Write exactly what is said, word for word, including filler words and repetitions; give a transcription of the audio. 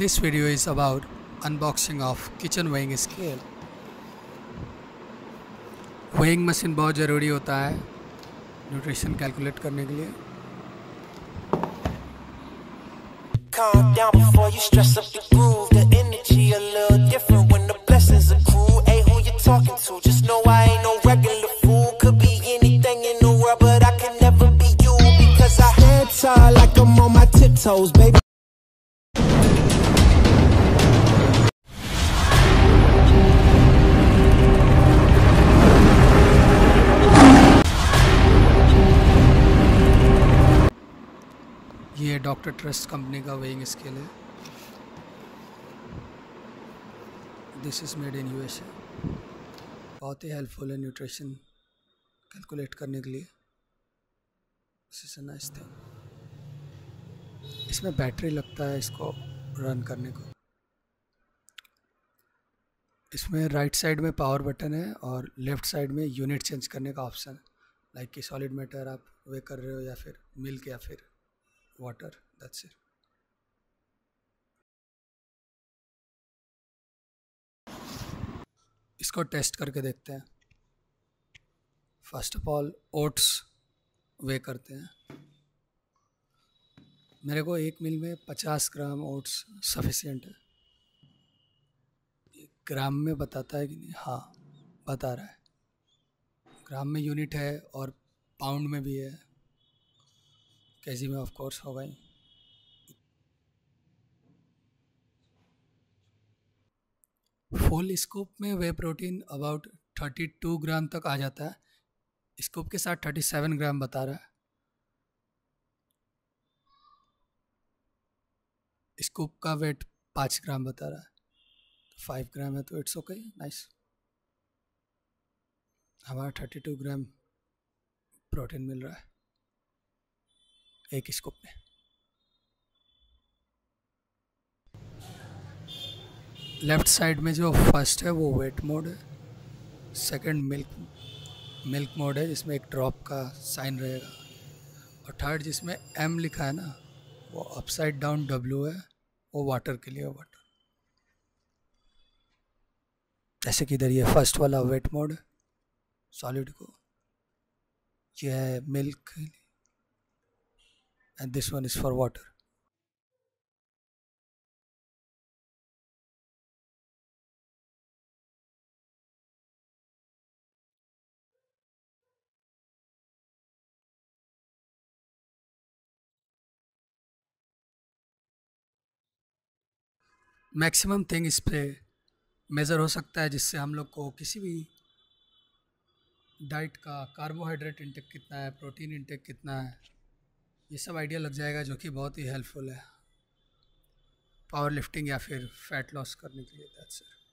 This video is about unboxing of kitchen weighing scale। weighing machine बहुत ज़रूरी होता है न्यूट्रिशन कैलकुलेट करने के लिए। Toes, baby। ये डॉक्टर ट्रस्ट कंपनी का वेइंग स्केल है। This is made in USA. बहुत ही हेल्पफुल है न्यूट्रिशन कैलकुलेट करने के लिए। This is a nice thing. इसमें बैटरी लगता है इसको रन करने को। इसमें राइट साइड में पावर बटन है और लेफ़्ट साइड में यूनिट चेंज करने का ऑप्शन है, लाइक कि सॉलिड मैटर आप वे कर रहे हो या फिर मिल्क या फिर वाटर, दैट्स इट। इसको टेस्ट करके देखते हैं। First of all oats weigh करते हैं। मेरे को एक मील में पचास ग्राम ओट्स सफिशिएंट है। ग्राम में बताता है कि नहीं? हाँ बता रहा है। ग्राम में यूनिट है और पाउंड में भी है, केजी में ऑफ कोर्स होगा ही। फुल स्कूप में whey protein about thirty two gram तक आ जाता है। स्कूप के साथ थर्टी सेवन ग्राम बता रहा है। स्कूप का वेट पाँच ग्राम बता रहा है, फाइव ग्राम है तो इट्स ओके, नाइस। हमारा थर्टी टू ग्राम प्रोटीन मिल रहा है एक स्कूप में। लेफ्ट साइड में जो फर्स्ट है वो वेट मोड है, सेकंड मिल्क मिल्क मोड है जिसमें एक ड्रॉप का साइन रहेगा, और थर्ड जिसमें एम लिखा है ना वो अपसाइड डाउन डब्ल्यू है, वो वाटर के लिए वाटर। जैसे कि इधर ये फर्स्ट वाला वेट मोड है सॉलिड को, ये है milk and this one is for water. Maximum thing इस पे मेज़र हो सकता है, जिससे हम लोग को किसी भी डाइट का कार्बोहाइड्रेट इंटेक कितना है, प्रोटीन इंटेक कितना है, ये सब आइडिया लग जाएगा, जो कि बहुत ही हेल्पफुल है पावर लिफ्टिंग या फिर फैट लॉस करने के लिए। That's it.